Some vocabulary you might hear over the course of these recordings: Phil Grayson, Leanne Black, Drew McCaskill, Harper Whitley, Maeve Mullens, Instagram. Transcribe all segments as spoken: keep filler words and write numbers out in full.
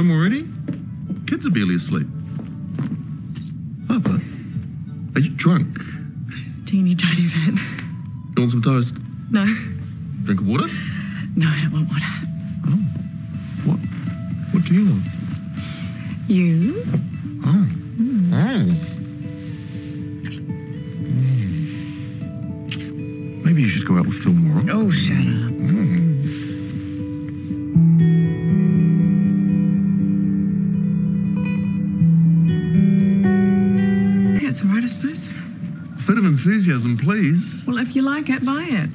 Home already? Kids are barely asleep. Harper, are you drunk? Teeny tiny bit. You want some toast? No. Drink of water? No, I don't want water. Oh. What? What do you want? You. Oh. Mm. Oh. Mm. Maybe you should go out with Phil more. Oh, shut up. Mm. It's all right, I suppose. A bit of enthusiasm, please. Well, if you like it, buy it.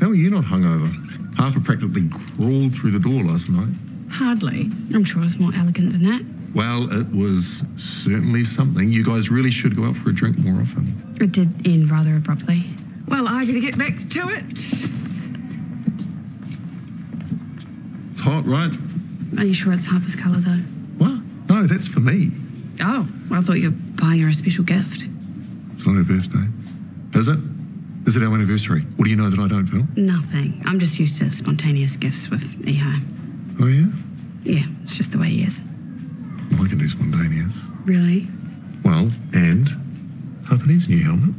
How are you not hungover? Harper practically crawled through the door last night. Hardly. I'm sure it's more elegant than that. Well, it was certainly something. You guys really should go out for a drink more often. It did end rather abruptly. Well, I gotta get back to it. It's hot, right? Are you sure it's Harper's colour, though? What? No, that's for me. Oh, well, I thought you were buying her a special gift. It's not her birthday. Is it? Is it our anniversary? What do you know that I don't, Phil? Nothing. I'm just used to spontaneous gifts with Eho. Oh, yeah? Yeah, it's just the way he is. Well, I can do spontaneous. Really? Well, and Harper needs a new helmet.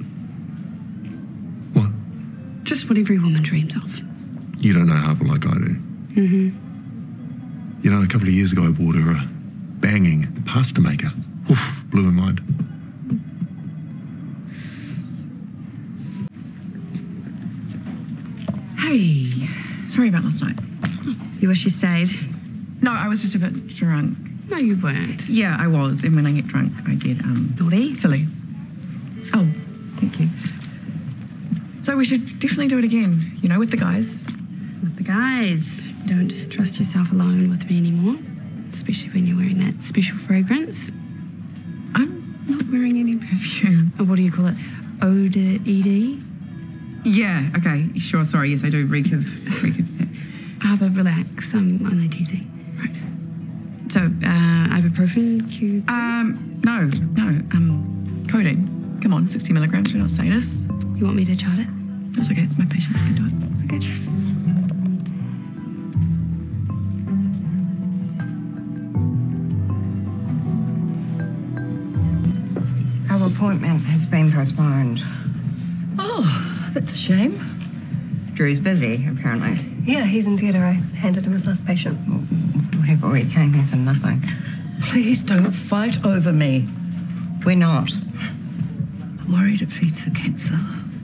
What? Just what every woman dreams of. You don't know Harper like I do. Mm-hmm. You know, a couple of years ago I bought her a banging pasta maker. Oof, blew her mind. Hey, sorry about last night. You wish you stayed? No, I was just a bit drunk. No, you weren't. Yeah, I was, and when I get drunk, I get, um... Naughty? Silly. Oh, thank you. So we should definitely do it again, you know, with the guys. With the guys. You don't trust yourself alone with me anymore, especially when you're wearing that special fragrance. I'm not wearing any perfume. Oh, what do you call it? Eau de Ed? Yeah, okay, sure, sorry, yes, I do reek of, reek of that. Harper, relax, I'm only teasing. Right. So, uh, ibuprofen, Q? Um, no, no, um, codeine. Come on, sixty milligrams, we're not sadists. You want me to chart it? That's okay, it's my patient, I can do it. Okay. Appointment has been postponed. Oh, that's a shame. Drew's busy, apparently. Yeah, he's in theatre. I handed him his last patient. Whatever, we came here for nothing. Please don't fight over me. We're not. I'm worried it feeds the cancer.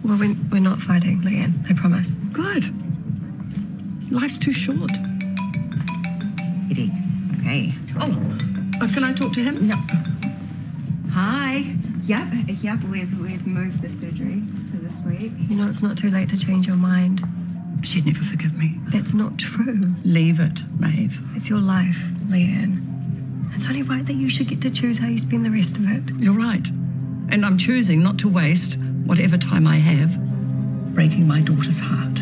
Well, we're, we're not fighting, Leanne, I promise. Good. Life's too short. Eddie. Hey. Oh, uh, can I talk to him? No. Hi. Yep, yep, we've, we've moved the surgery to this week. You know, it's not too late to change your mind. She'd never forgive me. That's not true. Leave it, Maeve. It's your life, Leanne. It's only right that you should get to choose how you spend the rest of it. You're right. And I'm choosing not to waste whatever time I have breaking my daughter's heart.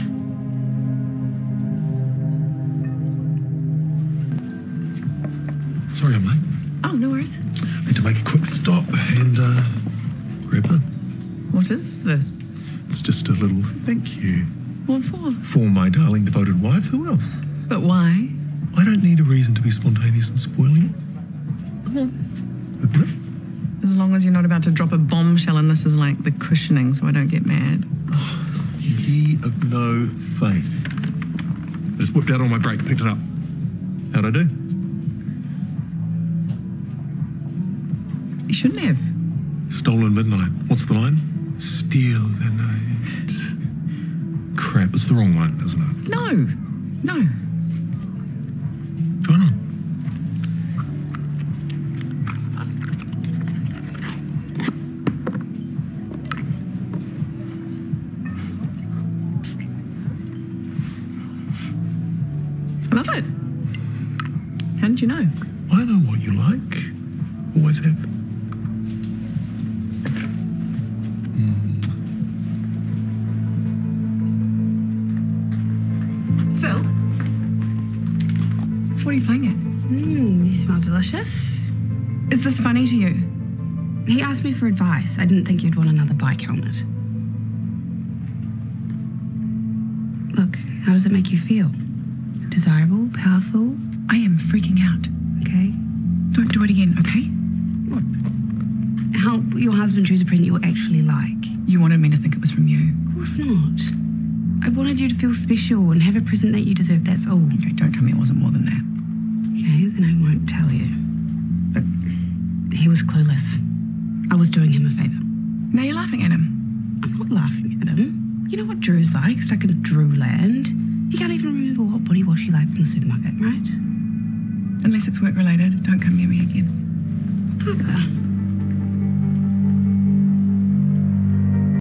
Sorry, I'm late. Oh, no worries. I need to make a quick stop and uh, grab her. What is this? It's just a little thank you. What for? For my darling devoted wife. Who else? But why? I don't need a reason to be spontaneous and spoiling. Come on. Open it. As long as you're not about to drop a bombshell, and this is like the cushioning, so I don't get mad. Oh, ye of no faith. I just whipped out on my brake, picked it up. How'd I do? You shouldn't have. Stolen midnight. What's the line? Steal the night. Crap, it's the wrong one, isn't it? No, no. Going on. I love it. How did you know? I know what you like. Always have. What are you playing at? Mmm, you smell delicious. Is this funny to you? He asked me for advice. I didn't think you'd want another bike helmet. Look, how does it make you feel? Desirable? Powerful? I am freaking out, okay? Don't do it again, okay? What? Help your husband choose a present you actually like. You wanted me to think it was from you. Of course not. I wanted you to feel special and have a present that you deserve, that's all. Okay, don't tell me it wasn't more than that. Okay, then I won't tell you. But he was clueless. I was doing him a favour. Now you're laughing at him. I'm not laughing at him. You know what Drew's like, stuck in Drew land. You can't even remember what body wash you like from the supermarket, right? Unless it's work-related, don't come near me again. Okay.